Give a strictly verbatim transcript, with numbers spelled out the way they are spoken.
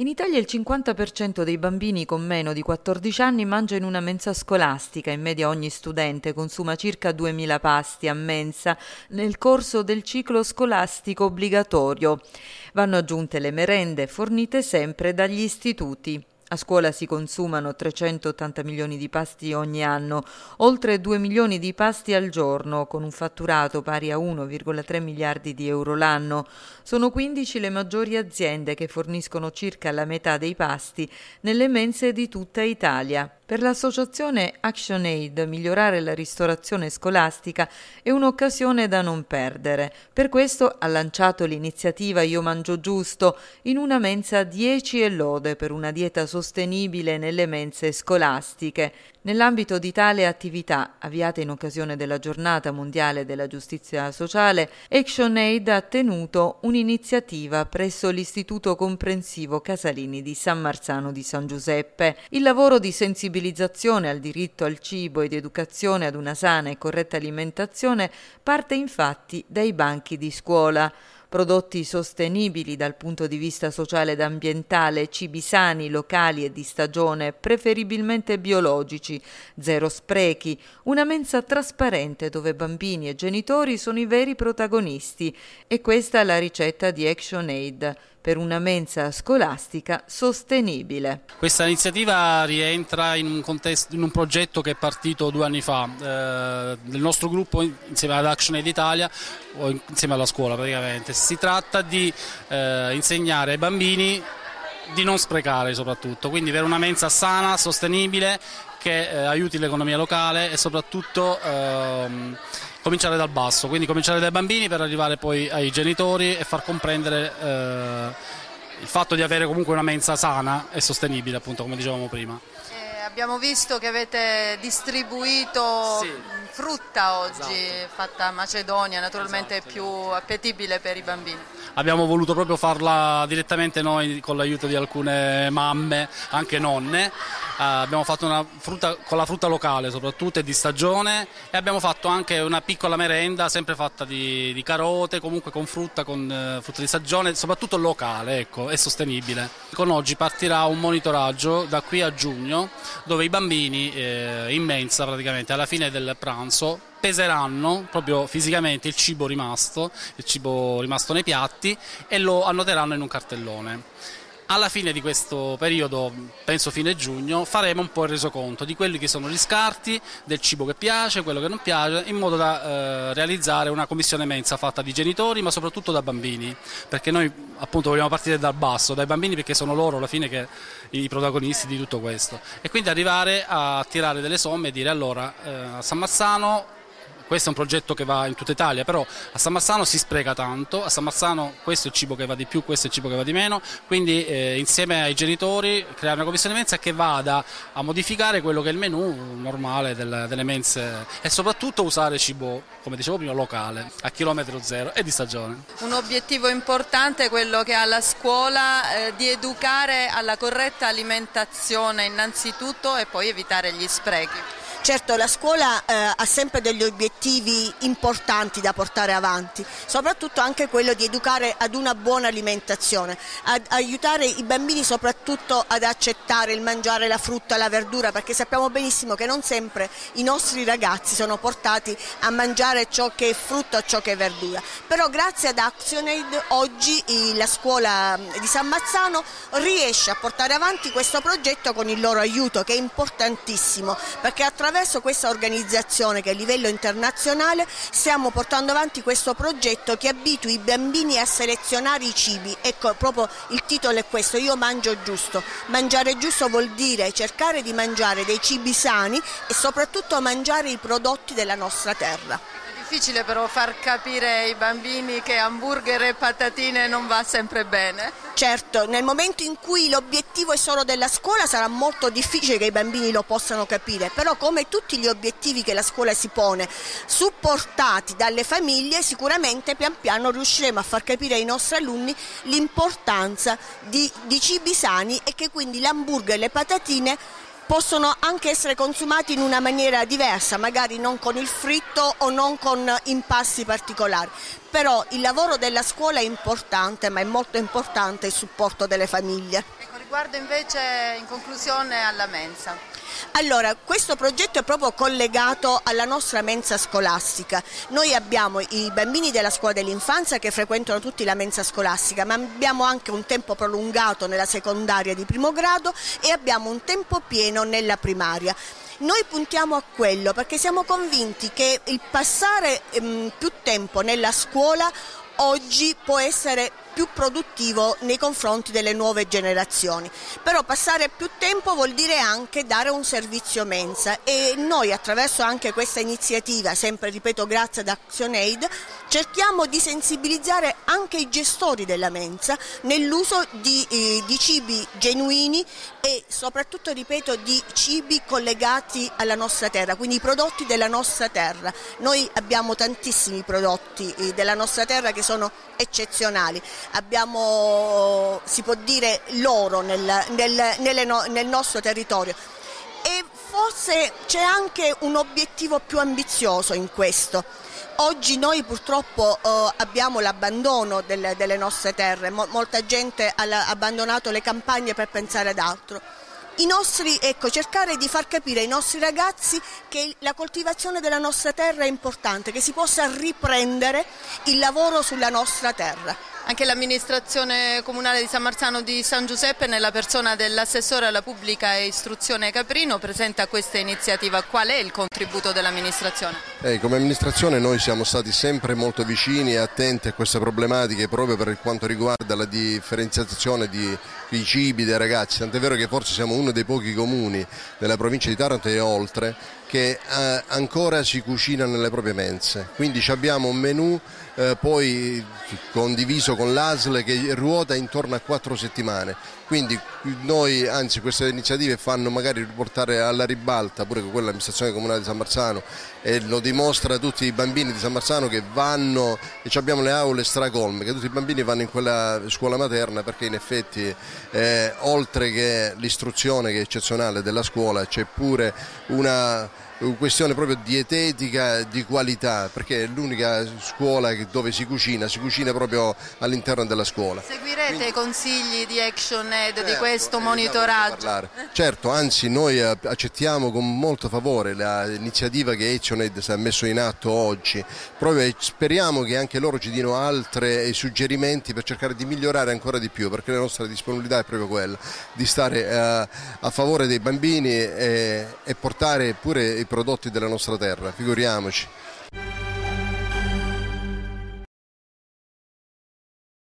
In Italia il cinquanta per cento dei bambini con meno di quattordici anni mangia in una mensa scolastica. In media ogni studente consuma circa duemila pasti a mensa nel corso del ciclo scolastico obbligatorio. Vanno aggiunte le merende fornite sempre dagli istituti. A scuola si consumano trecentottanta milioni di pasti ogni anno, oltre due milioni di pasti al giorno, con un fatturato pari a uno virgola tre miliardi di euro l'anno. Sono quindici le maggiori aziende che forniscono circa la metà dei pasti nelle mense di tutta Italia. Per l'associazione ActionAid, migliorare la ristorazione scolastica è un'occasione da non perdere. Per questo ha lanciato l'iniziativa Io Mangio Giusto, in una mensa dieci e lode per una dieta sostenibile nelle mense scolastiche. Nell'ambito di tale attività, avviata in occasione della Giornata Mondiale della Giustizia Sociale, ActionAid ha tenuto un'iniziativa presso l'Istituto Comprensivo Casalini di San Marzano di San Giuseppe. Il lavoro di sensibilizzazione al diritto al cibo ed educazione ad una sana e corretta alimentazione parte infatti dai banchi di scuola. Prodotti sostenibili dal punto di vista sociale ed ambientale, cibi sani, locali e di stagione, preferibilmente biologici, zero sprechi, una mensa trasparente dove bambini e genitori sono i veri protagonisti. E questa è la ricetta di ActionAid per una mensa scolastica sostenibile. Questa iniziativa rientra in un, contesto, in un progetto che è partito due anni fa, eh, nel nostro gruppo insieme ad ActionAid Italia, o insieme alla scuola praticamente. Si tratta di eh, insegnare ai bambini di non sprecare soprattutto, quindi per una mensa sana, sostenibile, che eh, aiuti l'economia locale e soprattutto ehm, cominciare dal basso, quindi cominciare dai bambini per arrivare poi ai genitori e far comprendere eh, il fatto di avere comunque una mensa sana e sostenibile, appunto, come dicevamo prima. Eh, abbiamo visto che avete distribuito... Sì. Frutta oggi, esatto. Fatta a macedonia, naturalmente, esatto, più appetibile per i bambini. Abbiamo voluto proprio farla direttamente noi con l'aiuto di alcune mamme, anche nonne. Eh, abbiamo fatto una frutta con la frutta locale soprattutto e di stagione, e abbiamo fatto anche una piccola merenda sempre fatta di, di carote, comunque con frutta, con eh, frutta di stagione, soprattutto locale, ecco, e sostenibile. Con oggi partirà un monitoraggio da qui a giugno dove i bambini eh, in mensa praticamente alla fine del pranzo peseranno proprio fisicamente il cibo rimasto, il cibo rimasto nei piatti, e lo annoteranno in un cartellone. Alla fine di questo periodo, penso fine giugno, faremo un po' il resoconto di quelli che sono gli scarti, del cibo che piace, quello che non piace, in modo da eh, realizzare una commissione mensa fatta di genitori ma soprattutto da bambini, perché noi appunto vogliamo partire dal basso, dai bambini, perché sono loro alla fine che i protagonisti di tutto questo, e quindi arrivare a tirare delle somme e dire: allora eh, a San Marzano, questo è un progetto che va in tutta Italia, però a San Marzano si spreca tanto, a San Marzano questo è il cibo che va di più, questo è il cibo che va di meno, quindi eh, insieme ai genitori creare una commissione mensa che vada a modificare quello che è il menù normale del, delle mense, e soprattutto usare cibo, come dicevo prima, locale, a chilometro zero e di stagione. Un obiettivo importante è quello che ha la scuola, eh, di educare alla corretta alimentazione innanzitutto e poi evitare gli sprechi. Certo, la scuola eh, ha sempre degli obiettivi importanti da portare avanti, soprattutto anche quello di educare ad una buona alimentazione, ad aiutare i bambini soprattutto ad accettare il mangiare la frutta, la verdura, perché sappiamo benissimo che non sempre i nostri ragazzi sono portati a mangiare ciò che è frutta o ciò che è verdura. Però grazie ad ActionAid oggi la scuola di San Marzano riesce a portare avanti questo progetto con il loro aiuto, che è importantissimo, perché attraverso Attraverso questa organizzazione che a livello internazionale stiamo portando avanti questo progetto che abitui i bambini a selezionare i cibi. Ecco, proprio il titolo è questo, Io Mangio Giusto. Mangiare giusto vuol dire cercare di mangiare dei cibi sani e soprattutto mangiare i prodotti della nostra terra. È difficile però far capire ai bambini che hamburger e patatine non va sempre bene. Certo, nel momento in cui l'obiettivo è solo della scuola sarà molto difficile che i bambini lo possano capire, però come tutti gli obiettivi che la scuola si pone, supportati dalle famiglie, sicuramente pian piano riusciremo a far capire ai nostri alunni l'importanza di, di cibi sani, e che quindi l'hamburger e le patatine possono anche essere consumati in una maniera diversa, magari non con il fritto o non con impasti particolari. Però il lavoro della scuola è importante, ma è molto importante il supporto delle famiglie. riguardo invece in conclusione alla mensa. Allora, questo progetto è proprio collegato alla nostra mensa scolastica. Noi abbiamo i bambini della scuola dell'infanzia che frequentano tutti la mensa scolastica, ma abbiamo anche un tempo prolungato nella secondaria di primo grado e abbiamo un tempo pieno nella primaria. Noi puntiamo a quello perché siamo convinti che il passare ehm, più tempo nella scuola oggi può essere più produttivo nei confronti delle nuove generazioni, però passare più tempo vuol dire anche dare un servizio mensa, e noi attraverso anche questa iniziativa, sempre ripeto grazie ad ActionAid, cerchiamo di sensibilizzare anche i gestori della mensa nell'uso di, eh, di cibi genuini e soprattutto, ripeto, di cibi collegati alla nostra terra, quindi i prodotti della nostra terra. Noi abbiamo tantissimi prodotti eh, della nostra terra che sono eccezionali. Abbiamo, si può dire, l'oro nel, nel, nelle no, nel nostro territorio, e forse c'è anche un obiettivo più ambizioso in questo. Oggi noi purtroppo eh, abbiamo l'abbandono delle, delle nostre terre, Mol, molta gente ha abbandonato le campagne per pensare ad altro. I nostri, ecco, cercare di far capire ai nostri ragazzi che la coltivazione della nostra terra è importante, che si possa riprendere il lavoro sulla nostra terra. Anche l'amministrazione comunale di San Marzano di San Giuseppe, nella persona dell'assessore alla pubblica istruzione Caprino, presenta questa iniziativa. Qual è il contributo dell'amministrazione? Eh, come amministrazione noi siamo stati sempre molto vicini e attenti a queste problematiche proprio per quanto riguarda la differenziazione di, di cibi dei ragazzi, tant'è vero che forse siamo uno dei pochi comuni della provincia di Taranto e oltre che eh, ancora si cucina nelle proprie mense, quindi abbiamo un menù eh, poi condiviso con l'A S L che ruota intorno a quattro settimane, quindi noi, anzi queste iniziative fanno magari riportare alla ribalta pure quella dell'amministrazione comunale di San Marzano, e lo dimostra tutti i bambini di San Marzano che vanno, e abbiamo le aule stracolme, che tutti i bambini vanno in quella scuola materna, perché in effetti eh, oltre che l'istruzione che è eccezionale della scuola c'è pure una questione proprio dietetica di qualità, perché è l'unica scuola dove si cucina, si cucina proprio all'interno della scuola. Seguirete Quindi, i consigli di ActionAid, certo, di questo monitoraggio? Certo, anzi noi accettiamo con molto favore l'iniziativa che ActionAid ha messo in atto oggi, proprio speriamo che anche loro ci diano altri suggerimenti per cercare di migliorare ancora di più, perché la nostra disponibilità è proprio quella di stare a, a favore dei bambini e, e portare pure i prodotti della nostra terra, figuriamoci.